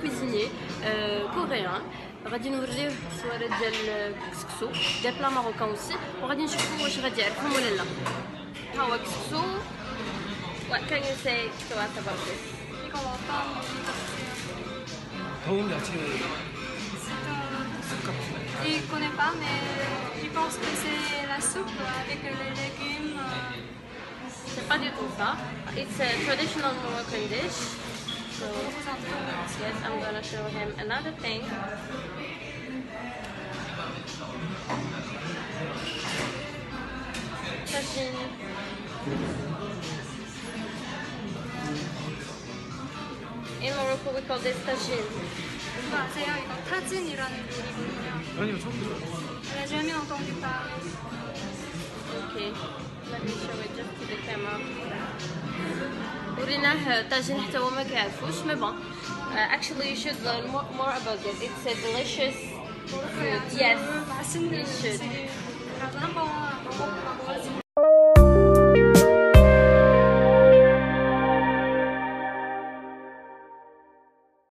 cuisinier coréen. غادي نوريه الصوالات ديال الكسكسو ديال بلا ماروكان aussi وغادي نشوفوا واش غادي يعرفهم ولا لا. ها هو الكسكسو. What can you say to us about this? Je ne connais pas, mais je pense que c'est la soupe avec les légumes. C'est pas du tout ça. It's a traditional Moroccan dish. So, yes, I'm gonna show him another thing. Tajin. In Morocco, we call this tajin. 맞아요, 이건 타진이라는 요리거든요. 아니요, 처음 들어요. I jamais entendu parler. Okay, let me show it just to the camera. وريناه طاجين حتى هو ما كيعرفوش مي بون actually you should learn more about it. It's a delicious food. Yes, you should.